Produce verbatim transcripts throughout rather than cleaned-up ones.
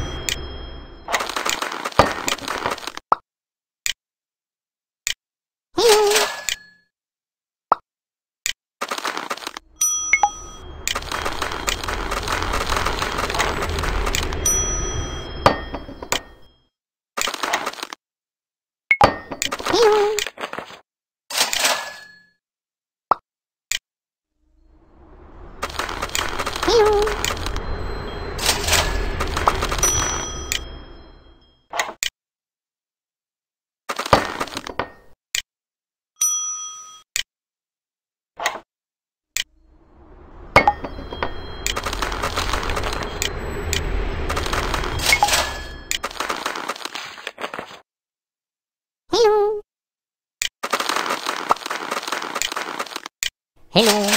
Hello. Hello. Hello. Hello. Hello. Hello. Hello. Hello. Hello.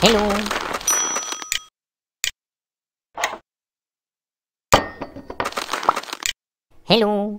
Hello. Hello.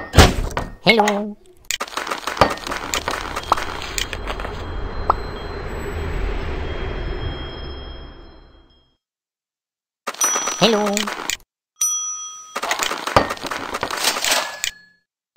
Hello.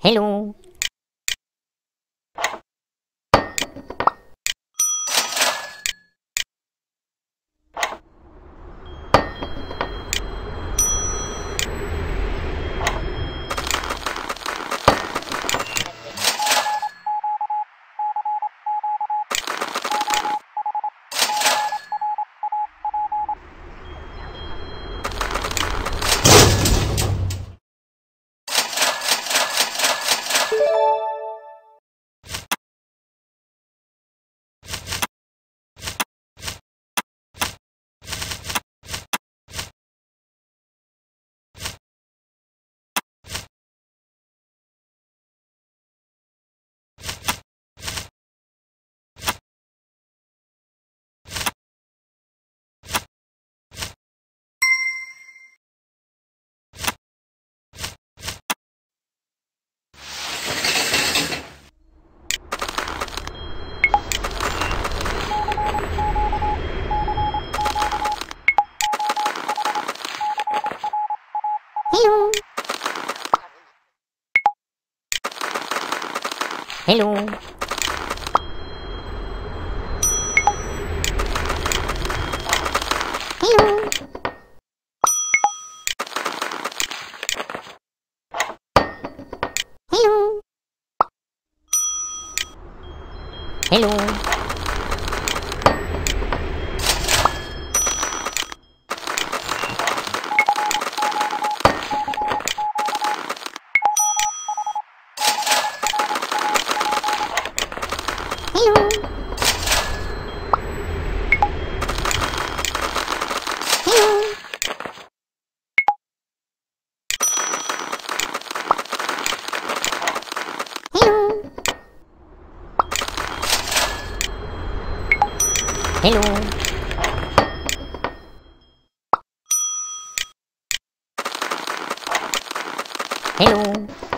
Hello. Hello. Hello. Hello. Hello. Hello. Hello.